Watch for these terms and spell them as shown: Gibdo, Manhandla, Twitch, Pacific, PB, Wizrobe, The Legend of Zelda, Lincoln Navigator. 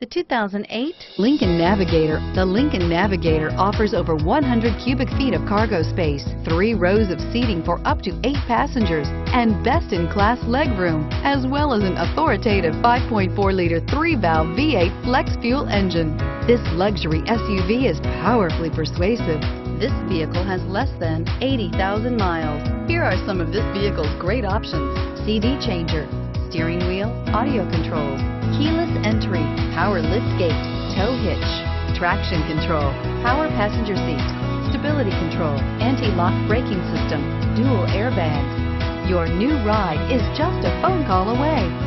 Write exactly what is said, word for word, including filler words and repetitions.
The two thousand eight Lincoln Navigator. The Lincoln Navigator offers over one hundred cubic feet of cargo space, three rows of seating for up to eight passengers, and best-in-class legroom, as well as an authoritative five point four liter three-valve V eight flex-fuel engine. This luxury S U V is powerfully persuasive. This vehicle has less than eighty thousand miles. Here are some of this vehicle's great options: C D changer, steering wheel audio controls, keyless entry, power liftgate, tow hitch, traction control, power passenger seat, stability control, anti-lock braking system, dual airbags. Your new ride is just a phone call away.